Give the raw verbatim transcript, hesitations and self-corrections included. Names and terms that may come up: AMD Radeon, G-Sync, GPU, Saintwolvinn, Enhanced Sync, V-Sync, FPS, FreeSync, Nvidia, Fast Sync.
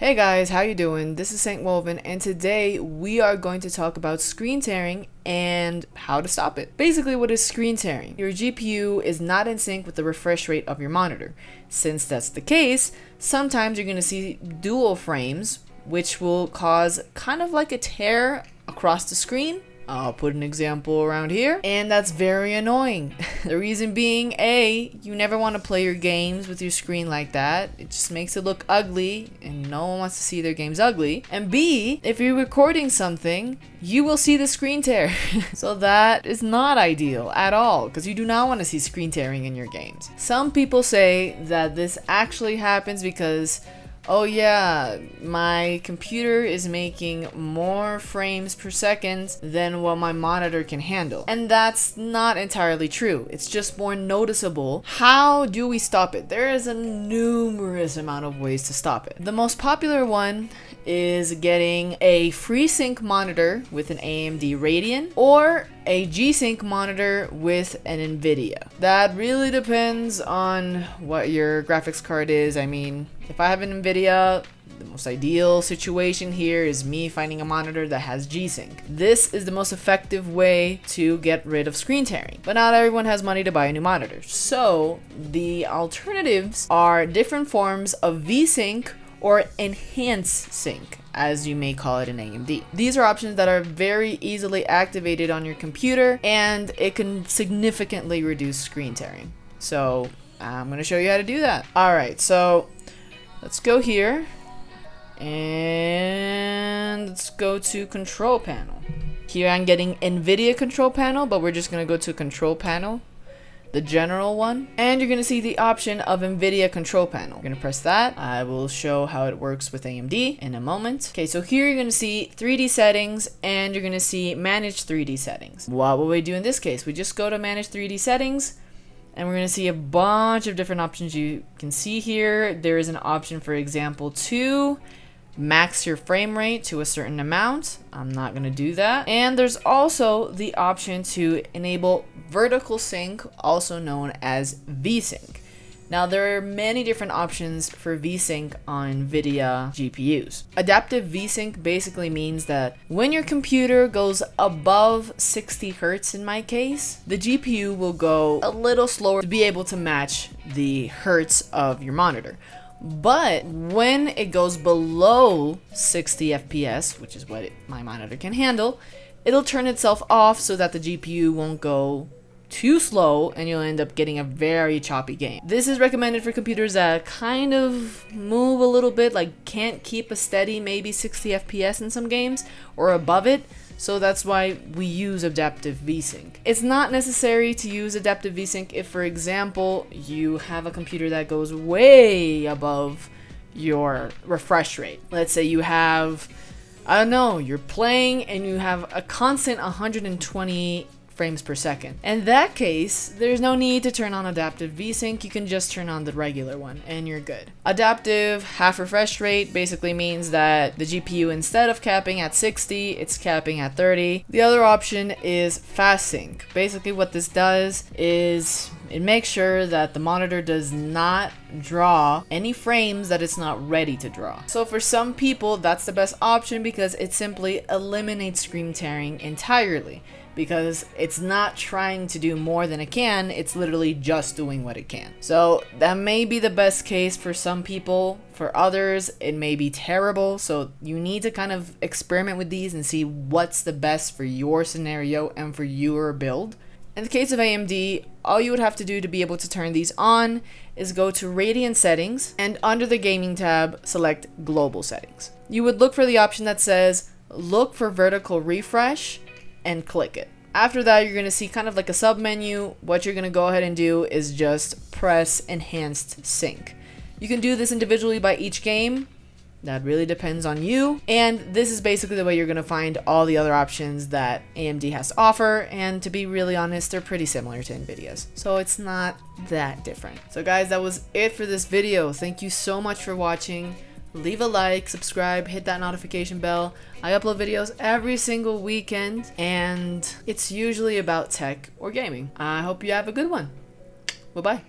Hey guys, how you doing? This is Saint Wolves, and today we are going to talk about screen tearing and how to stop it. Basically, what is screen tearing? Your G P U is not in sync with the refresh rate of your monitor. Since that's the case, sometimes you're going to see dual frames, which will cause kind of like a tear across the screen. I'll put an example around here, and that's very annoying. The reason being, A, you never want to play your games with your screen like that. It just makes it look ugly, and no one wants to see their games ugly. And B, if you're recording something, you will see the screen tear. So that is not ideal at all, because you do not want to see screen tearing in your games. Some people say that this actually happens because, oh yeah, my computer is making more frames per second than what my monitor can handle. And that's not entirely true. It's just more noticeable. How do we stop it? There is a numerous amount of ways to stop it. The most popular one is getting a FreeSync monitor with an A M D Radeon or a G-Sync monitor with an Nvidia. That really depends on what your graphics card is. I mean, if I have an Nvidia, the most ideal situation here is me finding a monitor that has G-Sync. This is the most effective way to get rid of screen tearing, but not everyone has money to buy a new monitor. So the alternatives are different forms of V-Sync or Enhanced Sync, as you may call it in A M D. These are options that are very easily activated on your computer, and it can significantly reduce screen tearing. So I'm going to show you how to do that. All right, so let's go here and let's go to control panel. Here I'm getting Nvidia control panel, but we're just going to go to control panel, the general one, and you're going to see the option of Nvidia control panel. You're going to press that. I will show how it works with A M D in a moment. Okay, so here you're going to see three D settings, and you're going to see manage three D settings. What will we do in this case? We just go to manage three D settings, and we're going to see a bunch of different options you can see here. There is an option, for example, to max your frame rate to a certain amount. I'm not going to do that. And there's also the option to enable vertical sync, also known as V-Sync. Now, there are many different options for V-Sync on NVIDIA G P Us. Adaptive V-Sync basically means that when your computer goes above sixty hertz, in my case, the G P U will go a little slower to be able to match the hertz of your monitor. But when it goes below sixty F P S, which is what it, my monitor can handle, it'll turn itself off so that the G P U won't go too slow, and you'll end up getting a very choppy game. This is recommended for computers that kind of move a little bit, like can't keep a steady maybe sixty F P S in some games or above it. So that's why we use adaptive V-Sync. It's not necessary to use adaptive V-Sync if, for example, you have a computer that goes way above your refresh rate. Let's say you have, I don't know, you're playing and you have a constant one hundred twenty frames per second. In that case, there's no need to turn on adaptive V-Sync. You can just turn on the regular one and you're good. Adaptive half refresh rate basically means that the G P U, instead of capping at sixty, it's capping at thirty. The other option is Fast Sync. Basically what this does is it makes sure that the monitor does not draw any frames that it's not ready to draw. So for some people, that's the best option because it simply eliminates screen tearing entirely, because it's not trying to do more than it can, it's literally just doing what it can. So that may be the best case for some people. For others, it may be terrible. So you need to kind of experiment with these and see what's the best for your scenario and for your build. In the case of A M D, all you would have to do to be able to turn these on is go to Radeon settings, and under the gaming tab, select global settings. You would look for the option that says look for vertical refresh and click it. After that, you're going to see kind of like a sub menu. What you're going to go ahead and do is just press Enhanced Sync. You can do this individually by each game. That really depends on you. And this is basically the way you're going to find all the other options that A M D has to offer. And to be really honest, they're pretty similar to NVIDIA's. So it's not that different. So guys, that was it for this video. Thank you so much for watching. Leave a like, subscribe, hit that notification bell. I upload videos every single weekend, and it's usually about tech or gaming. I hope you have a good one. Bye-bye.